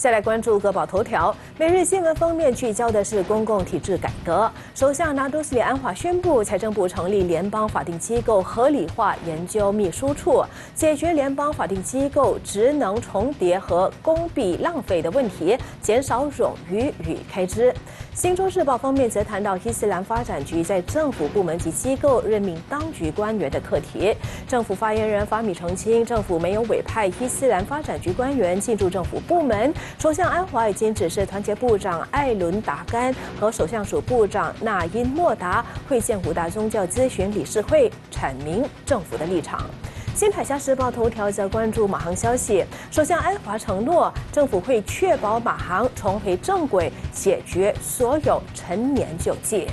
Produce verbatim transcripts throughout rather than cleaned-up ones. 再来关注各报头条。每日新闻方面聚焦的是公共体制改革。首相拿督斯里安华宣布，财政部成立联邦法定机构合理化研究秘书处，解决联邦法定机构职能重叠和公币浪费的问题，减少冗余与开支。新洲日报方面则谈到伊斯兰发展局在政府部门及机构任命当局官员的课题。政府发言人法米澄清，政府没有委派伊斯兰发展局官员进驻政府部门。首相安华已经指示团结部长艾伦达甘和首相署部长纳因莫达会见五大宗教咨询理事会，阐明政府的立场。新海峡时报头条则关注马航消息，首相安华承诺政府会确保马航重回正轨，解决所有陈年旧迹。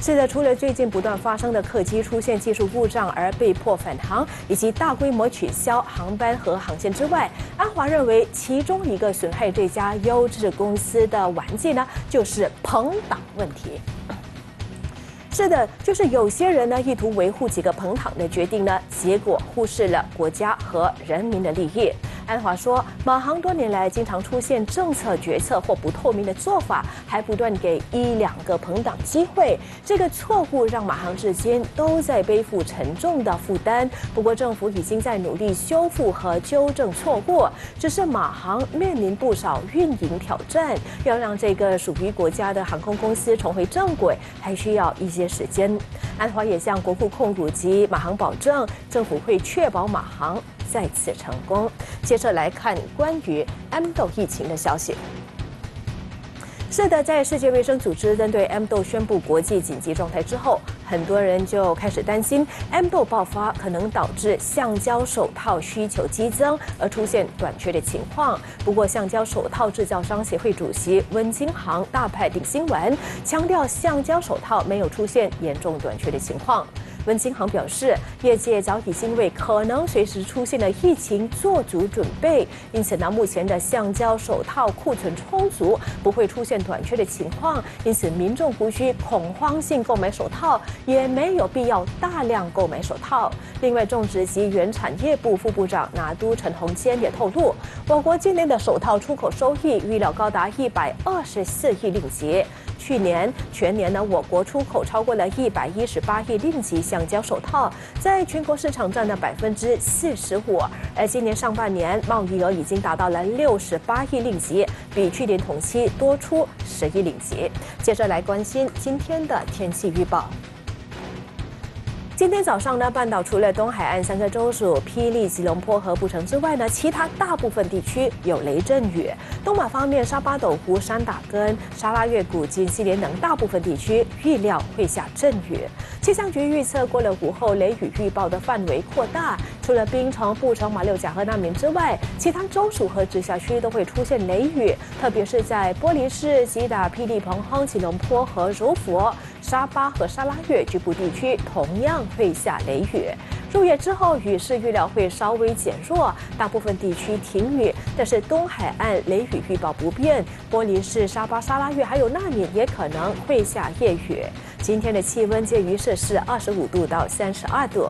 是的，除了最近不断发生的客机出现技术故障而被迫返航，以及大规模取消航班和航线之外，安华认为其中一个损害这家优质公司的顽疾呢，就是朋党问题。是的，就是有些人呢意图维护几个朋党的决定呢，结果忽视了国家和人民的利益。安华说，马航多年来经常出现政策决策或不透明的做法，还不断给一两个朋党机会，这个错误让马航至今都在背负沉重的负担。不过政府已经在努力修复和纠正错误，只是马航面临不少运营挑战，要让这个属于国家的航空公司重回正轨，还需要一些时间。安华也向国库控股及马航保证，政府会确保马航再次成功。接着来看关于 M 痘疫情的消息。是的，在世界卫生组织针对 M 痘宣布国际紧急状态之后，很多人就开始担心 M 痘爆发可能导致橡胶手套需求激增而出现短缺的情况。不过，橡胶手套制造商协会主席温金航大派定新闻，强调橡胶手套没有出现严重短缺的情况。温金航表示，业界早已经为可能随时出现的疫情做足准备，因此呢，目前的橡胶手套库存充足，不会出现短缺的情况。因此，民众无需恐慌性购买手套，也没有必要大量购买手套。另外，种植及原产业部副部长拿督陈洪坚也透露，我国今年的手套出口收益预料高达一百二十四亿令吉。去年全年呢，我国出口超过了一百一十八亿令吉橡胶手套，在全国市场占了百分之四十五。而今年上半年贸易额已经达到了六十八亿令吉，比去年同期多出十亿令吉。接着来关心今天的天气预报。今天早上呢，半岛除了东海岸三个州属霹雳、吉隆坡和布城之外呢，其他大部分地区有雷阵雨。东马方面，沙巴斗湖、山打根、沙拉越古晋、西连等大部分地区预料会下阵雨。气象局预测，过了午后，雷雨预报的范围扩大，除了槟城、布城、马六甲和纳明之外，其他州属和直辖区都会出现雷雨，特别是在玻璃市、吉打、霹雳、彭亨、吉隆坡和柔佛。沙巴和沙拉越局部地区同样会下雷雨。入夜之后，雨势预料会稍微减弱，大部分地区停雨，但是东海岸雷雨预报不变，玻璃市、沙巴、沙拉越还有纳米也可能会下夜雨。今天的气温介于摄氏二十五度到三十二度，